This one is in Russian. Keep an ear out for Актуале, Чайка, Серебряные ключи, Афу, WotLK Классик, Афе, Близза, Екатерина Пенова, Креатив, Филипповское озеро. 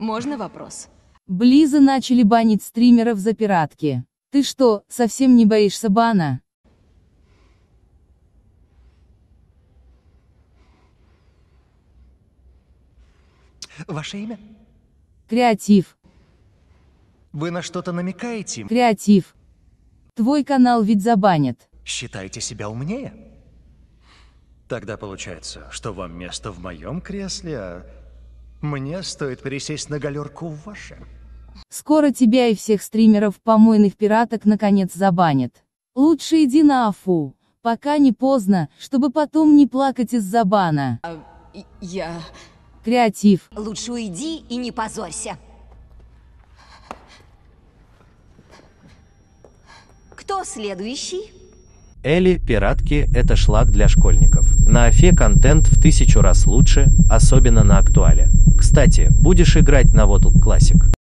Можно вопрос? Близза начали банить стримеров за пиратки. Ты что, совсем не боишься бана? Ваше имя? Креатив. Вы на что-то намекаете? Креатив. Твой канал ведь забанят. Считаете себя умнее? Тогда получается, что вам место в моем кресле, а мне стоит пересесть на галерку в ваше. Скоро тебя и всех стримеров помойных пираток наконец забанят. Лучше иди на Афу, пока не поздно, чтобы потом не плакать из-за бана. Креатив. Лучше уйди и не позорься. Кто следующий? Эли, пиратки – это шлак для школьников. На Афе контент в 1000 раз лучше, особенно на Актуале. Кстати, будешь играть на WotLK Классик?